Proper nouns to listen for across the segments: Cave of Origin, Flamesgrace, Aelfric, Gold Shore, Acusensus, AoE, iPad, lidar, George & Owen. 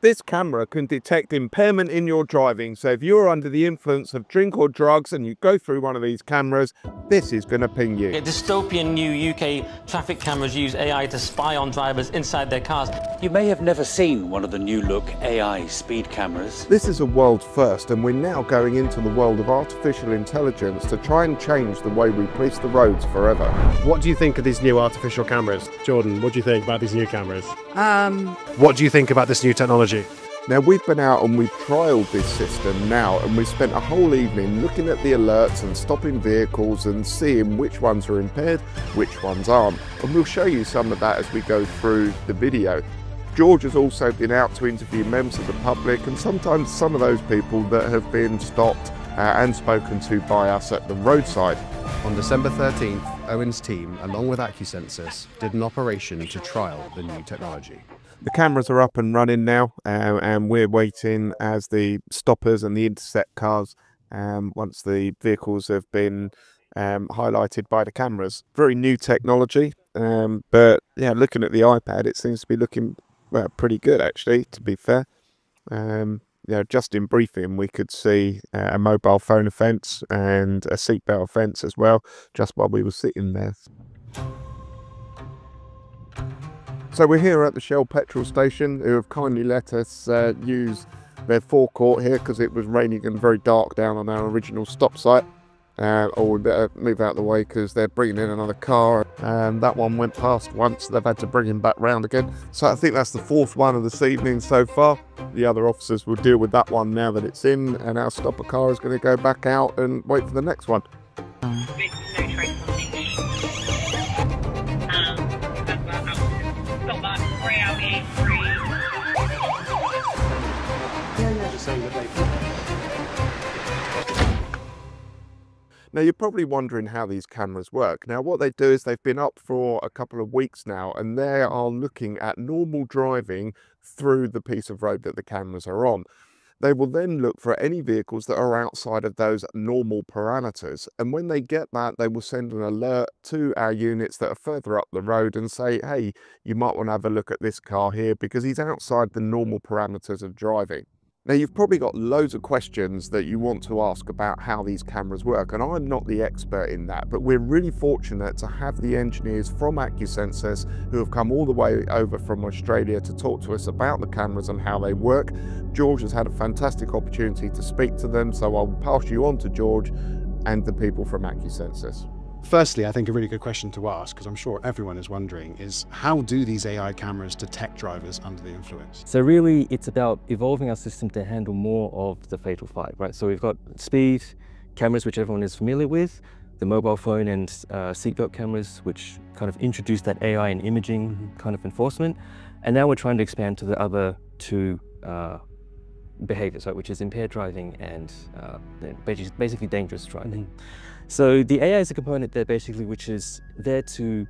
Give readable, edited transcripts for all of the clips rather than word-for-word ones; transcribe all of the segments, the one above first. This camera can detect impairment in your driving, so if you're under the influence of drink or drugs and you go through one of these cameras, this is going to ping you. A dystopian new UK traffic cameras use AI to spy on drivers inside their cars. You may have never seen one of the new look AI speed cameras. This is a world first, and we're now going into the world of artificial intelligence to try and change the way we police the roads forever. What do you think of these new artificial cameras? Jordan, what do you think about these new cameras? What do you think about this new technology? Now, we've been out and we've trialled this system now, and we've spent a whole evening looking at the alerts and stopping vehicles and seeing which ones are impaired, which ones aren't, and we'll show you some of that as we go through the video. George has also been out to interview members of the public, and sometimes some of those people that have been stopped and spoken to by us at the roadside. On December 13th, Owen's team, along with Acusensus, did an operation to trial the new technology. The cameras are up and running now, and we're waiting as the stoppers and the intercept cars, once the vehicles have been highlighted by the cameras. Very new technology, but yeah, looking at the iPad, it seems to be looking, well, pretty good actually, to be fair. You know, just in briefing, we could see a mobile phone offence and a seatbelt offence as well, just while we were sitting there. So we're here at the Shell petrol station, who have kindly let us use their forecourt here because it was raining and very dark down on our original stop site. Or we better move out of the way because they're bringing in another car. And that one went past once, they've had to bring him back round again. So I think that's the fourth one of this evening so far. The other officers will deal with that one now that it's in, and our stopper car is going to go back out and wait for the next one. Now, you're probably wondering how these cameras work. Now, what they do is they've been up for a couple of weeks now, and they are looking at normal driving through the piece of road that the cameras are on. They will then look for any vehicles that are outside of those normal parameters. And when they get that, they will send an alert to our units that are further up the road and say, hey, you might want to have a look at this car here because he's outside the normal parameters of driving. Now, you've probably got loads of questions that you want to ask about how these cameras work, and I'm not the expert in that, but we're really fortunate to have the engineers from Acusensus who have come all the way over from Australia to talk to us about the cameras and how they work. George has had a fantastic opportunity to speak to them, so I'll pass you on to George and the people from Acusensus. Firstly, I think a really good question to ask, because I'm sure everyone is wondering, is how do these AI cameras detect drivers under the influence? So really, it's about evolving our system to handle more of the fatal five, right? So we've got speed cameras, which everyone is familiar with, the mobile phone and seatbelt cameras, which kind of introduced that AI and imaging kind of enforcement. And now we're trying to expand to the other two behaviors, right, which is impaired driving and basically dangerous driving. So the AI is a component there basically which is there to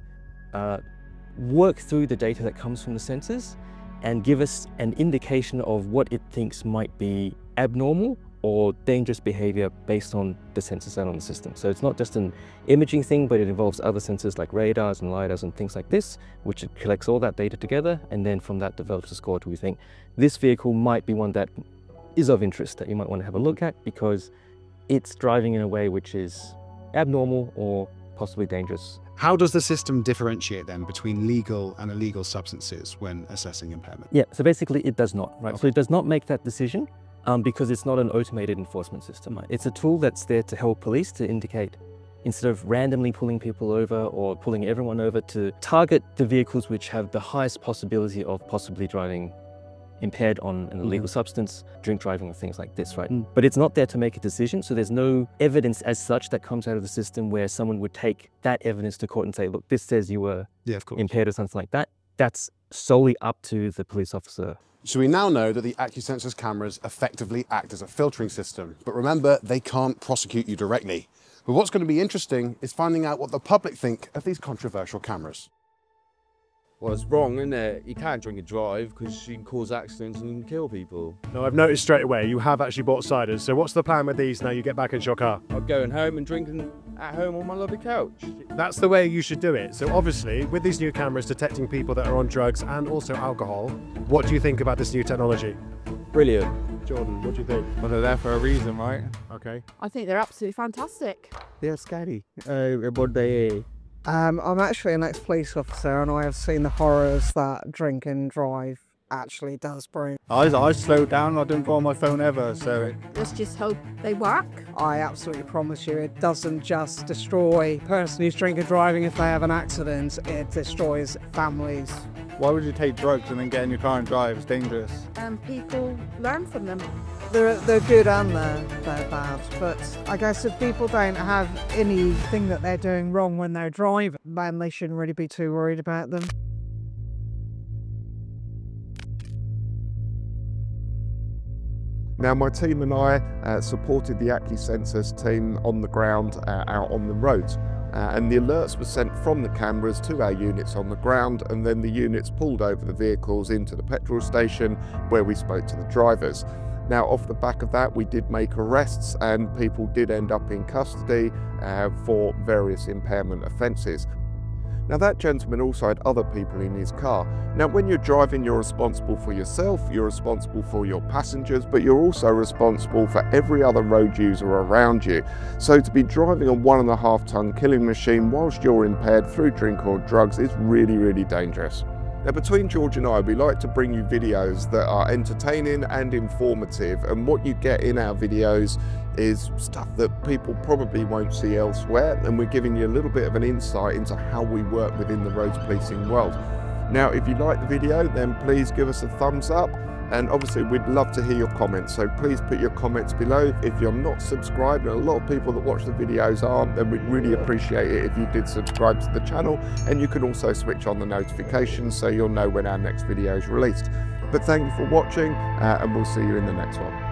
work through the data that comes from the sensors and give us an indication of what it thinks might be abnormal or dangerous behavior based on the sensors that are on the system. So it's not just an imaging thing, but it involves other sensors like radars and lidars and things like this, which it collects all that data together, and then from that develops a score to, we think this vehicle might be one that is of interest, that you might want to have a look at because it's driving in a way which is abnormal or possibly dangerous. How does the system differentiate then between legal and illegal substances when assessing impairment? Yeah, so basically it does not, right? Okay. So it does not make that decision because it's not an automated enforcement system, right? It's a tool that's there to help police to indicate, instead of randomly pulling people over or pulling everyone over, to target the vehicles which have the highest possibility of possibly driving impaired on an illegal substance, drink driving or things like this, right? But it's not there to make a decision, so there's no evidence as such that comes out of the system where someone would take that evidence to court and say, look, this says you were impaired or something like that. That's solely up to the police officer. So we now know that the Acusensus cameras effectively act as a filtering system, but remember, they can't prosecute you directly. But what's going to be interesting is finding out what the public think of these controversial cameras. Well, it's wrong, isn't it? You can't drink and drive because you can cause accidents and kill people. No, I've noticed straight away you have actually bought ciders, so what's the plan with these now you get back into your car? I'm going home and drinking at home on my lovely couch. That's the way you should do it. So obviously, with these new cameras detecting people that are on drugs and also alcohol, what do you think about this new technology? Brilliant. Jordan, what do you think? Well, they're there for a reason, right? Okay. I think they're absolutely fantastic. They're scary. I'm actually an ex-police officer and I have seen the horrors that drink and drive actually does bring. I slowed down, I didn't go on my phone ever, so... Let's just hope they work. I absolutely promise you it doesn't just destroy a person who's drinking and driving if they have an accident, it destroys families. Why would you take drugs and then get in your car and drive? It's dangerous. People learn from them. They're good and they're bad, but I guess if people don't have anything that they're doing wrong when they're driving, then they shouldn't really be too worried about them. Now, my team and I supported the Acusensus team on the ground out on the roads, and the alerts were sent from the cameras to our units on the ground, and then the units pulled over the vehicles into the petrol station where we spoke to the drivers. Now, off the back of that, we did make arrests and people did end up in custody for various impairment offences. Now, that gentleman also had other people in his car. Now, when you're driving, you're responsible for yourself, you're responsible for your passengers, but you're also responsible for every other road user around you. So to be driving a 1.5-ton killing machine whilst you're impaired through drink or drugs is really, really dangerous. Now, between George and I, we like to bring you videos that are entertaining and informative, and what you get in our videos is stuff that people probably won't see elsewhere, and we're giving you a little bit of an insight into how we work within the roads policing world. Now, if you like the video, then please give us a thumbs up, and obviously we'd love to hear your comments, so please put your comments below. If you're not subscribed, and a lot of people that watch the videos aren't, then we'd really appreciate it if you did subscribe to the channel, and you can also switch on the notifications so you'll know when our next video is released. But thank you for watching, and we'll see you in the next one.